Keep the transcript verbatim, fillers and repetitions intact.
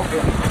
Okay.